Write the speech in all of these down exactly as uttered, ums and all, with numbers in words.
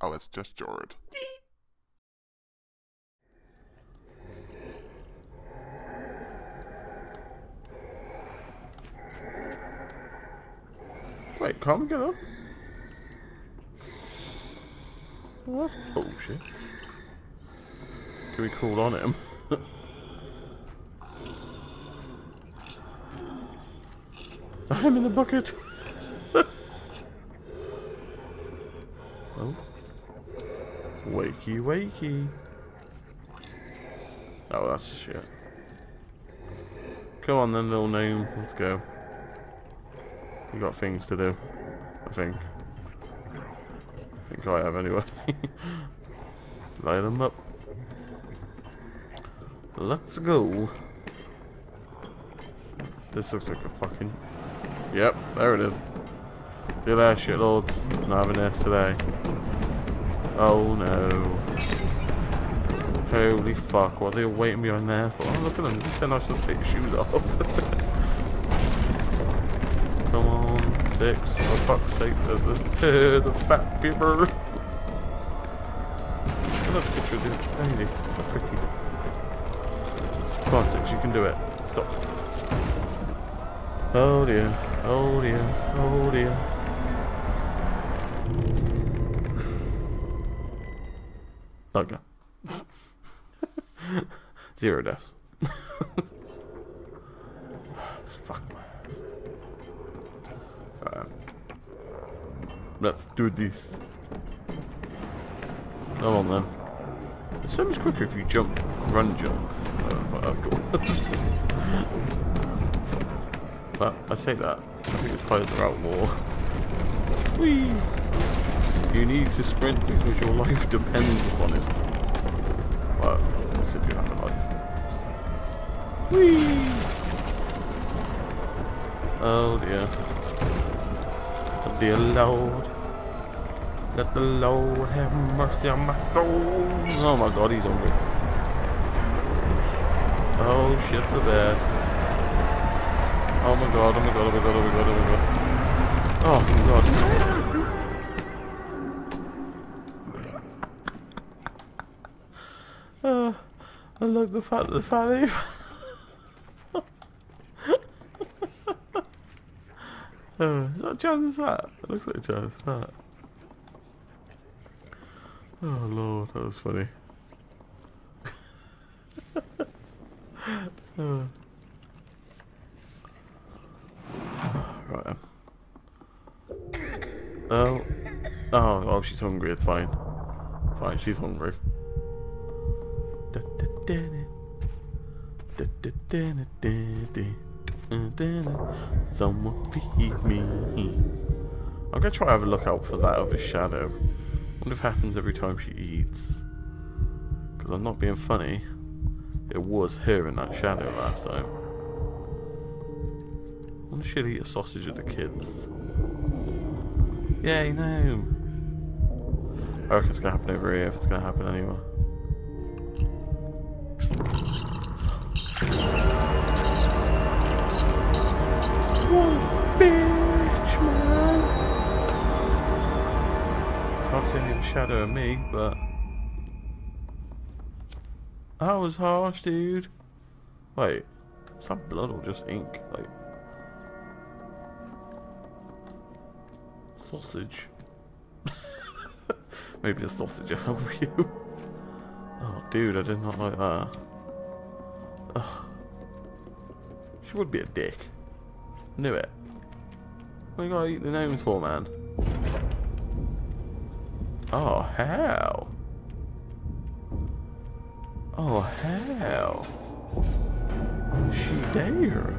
Oh, it's just Jord. Wait, can't we get up? What? Oh shit. Can we call on him? I'm in the bucket! Oh. Wakey, wakey. Oh, that's shit. Come on then, little gnome. Let's go. We've got things to do, I think. I think I have anyway. Light them up. Let's go. This looks like a fucking... Yep, there it is. See you there, shitlords. Not having this today. Oh no. Holy fuck, what are they waiting behind there for? Oh, look at them. They're nice enough to take your shoes off. Come on, six. Oh, fuck's sake, there's the, the fat beaver. I love the picture of the lady. So pretty. Come on, six, you can do it. Stop. Oh dear, oh dear, oh dear. Okay. Zero deaths. Fuck my ass. Alright. Let's do this. Come on then. It's so much quicker if you jump, run jump. Oh, that's cool. But I say that, I think the tires are out more. Whee! You need to sprint because your life depends upon it. Well, as if you have a life. Whee! Oh dear. Oh dear Lord. Let the Lord have mercy on my soul. Oh my god, he's hungry. Oh shit, the bear. Oh my god, oh my god, oh my god, oh my god, oh my god. Oh my god. uh, I love the fact that the fatty. uh, is that a chance that? It looks like a chance that. Oh lord, that was funny. uh. Right. Oh. Oh, oh, she's hungry. It's fine. It's fine. She's hungry. Someone feed me. I'm going to try to have a look out for that other shadow. I wonder if it happens every time she eats. Because I'm not being funny. It was her in that shadow last time. I wonder if she'll eat a sausage with the kids. Yay, no! I reckon it's gonna happen over here if it's gonna happen anywhere. Whoa, bitch, man! Can't see any of the shadow of me, but. That was harsh, dude! Wait, is that blood or just ink? Like. Sausage. Maybe the sausage will help you. Oh, dude, I did not like that. Ugh. She would be a dick. Knew it. What you gotta eat the gnomes for, man? Oh, hell. Oh, hell. She dare.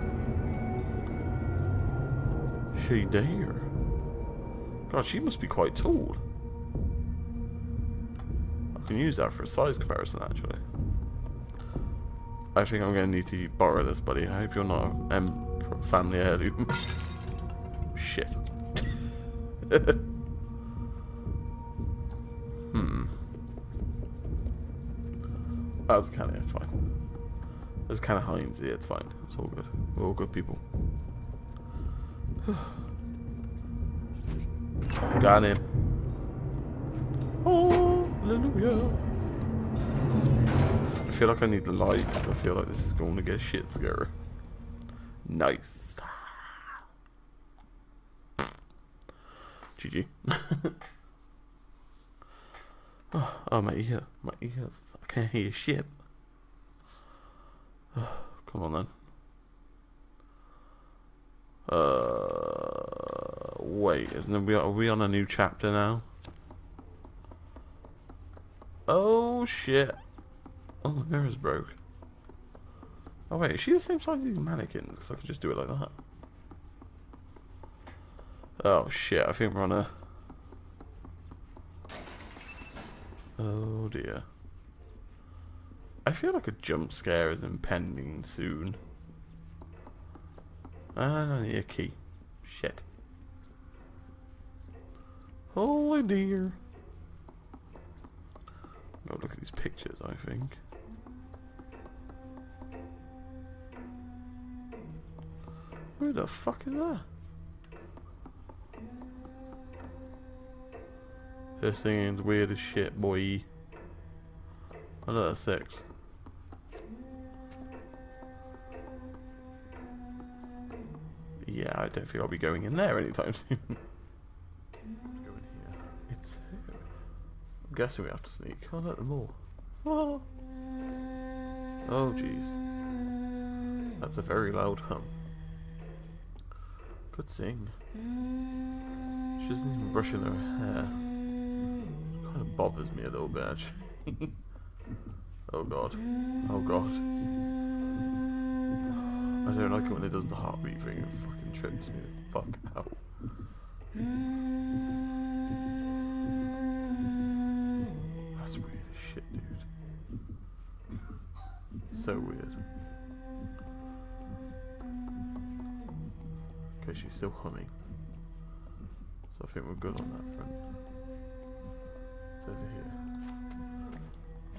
She dare. God, she must be quite tall. I can use that for a size comparison, actually. I think I'm going to need to borrow this, buddy. I hope you're not a um, family heirloom. Shit. hmm. That's kind of, it's fine. That's kind of Heinz here, it's fine. It's all good. We're all good people. Got him. Hallelujah. I feel like I need the light because I feel like this is going to get shit together. Nice. G G. oh, oh, my ear. My ears. I can't hear shit. Oh, come on then. Uh, wait, isn't there, we are we on a new chapter now? Oh shit! Oh, the mirror's broke. Oh wait, is she the same size as these mannequins? Because I could just do it like that. Oh shit! I think we're on a. Oh dear. I feel like a jump scare is impending soon. And I need a key. Shit. Holy dear. Oh, look at these pictures, I think. Who the fuck is that? Her singing's weird as shit, boy. I know that's sex. Yeah, I don't think I'll be going in there anytime soon. Let's go in here. It's here. I'm guessing we have to sneak. I'll let them all. Oh, jeez. That's a very loud hum. Good sing. She isn't even brushing her hair. It kind of bothers me a little bit, actually. Oh god. Oh god. I don't like it when it does the heartbeat thing, it fucking trips me the fuck out. That's weird as shit, dude. So weird. Okay, she's still humming. So I think we're good on that front. It's over here.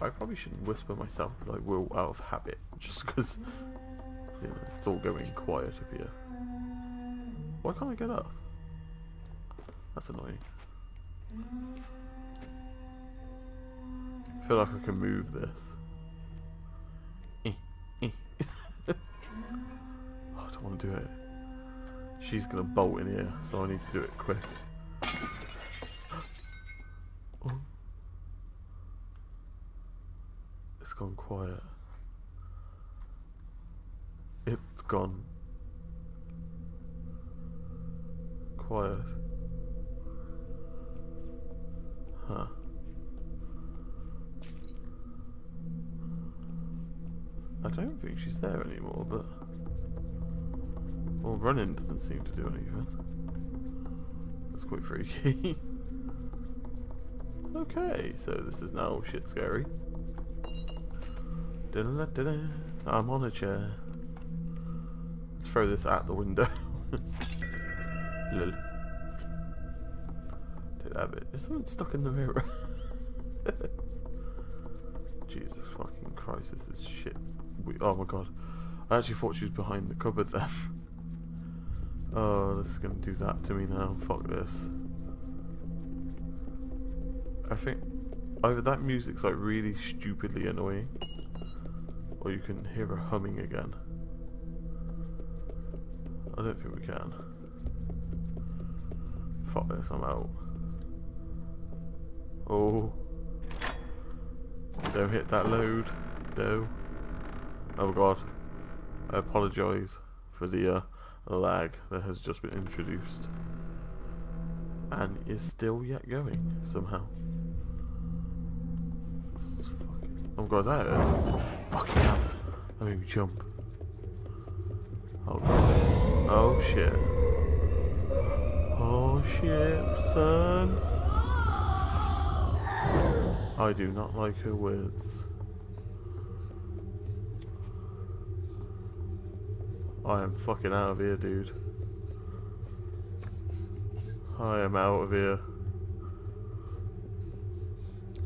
I probably shouldn't whisper myself, but I will out of habit, just because... Yeah, it's all going quiet up here. Why can't I get up? That's annoying. I feel like I can move this. Oh, I don't want to do it. She's going to bolt in here, so I need to do it quick. Oh. It's gone quiet. It's gone quiet. Huh. I don't think she's there anymore, but... Well, running doesn't seem to do anything. That's quite freaky. Okay, so this is now shit scary. Da-da-da-da-da. I'm on a chair. Let's throw this out the window. Lil. Take that bit. There's something stuck in the mirror. Jesus fucking Christ, this is shit. We oh my god. I actually thought she was behind the cupboard then. Oh, this is gonna do that to me now. Fuck this. I think either that music's like really stupidly annoying, or you can hear her humming again. I don't think we can. Fuck this, I'm out. Oh. Don't hit that load. No. Oh god. I apologise for the uh, lag that has just been introduced. And is still yet going, somehow. This is fucking... Oh god, that hurt. Fucking hell. That made me jump. Oh god. Oh shit. Oh shit, son. I do not like her words. I am fucking out of here, dude. I am out of here.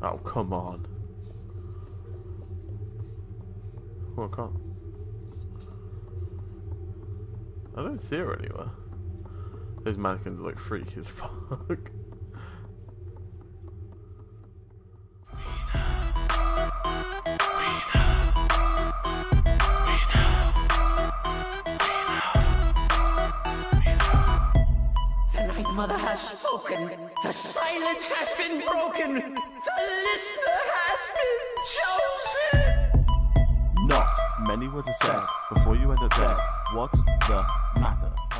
Oh, come on. Oh, I can't. I don't see her anywhere. Those mannequins are like freaky as fuck. has spoken. The silence has been broken. The listener has been chosen. Not many words are said before you end up dead. What's the matter?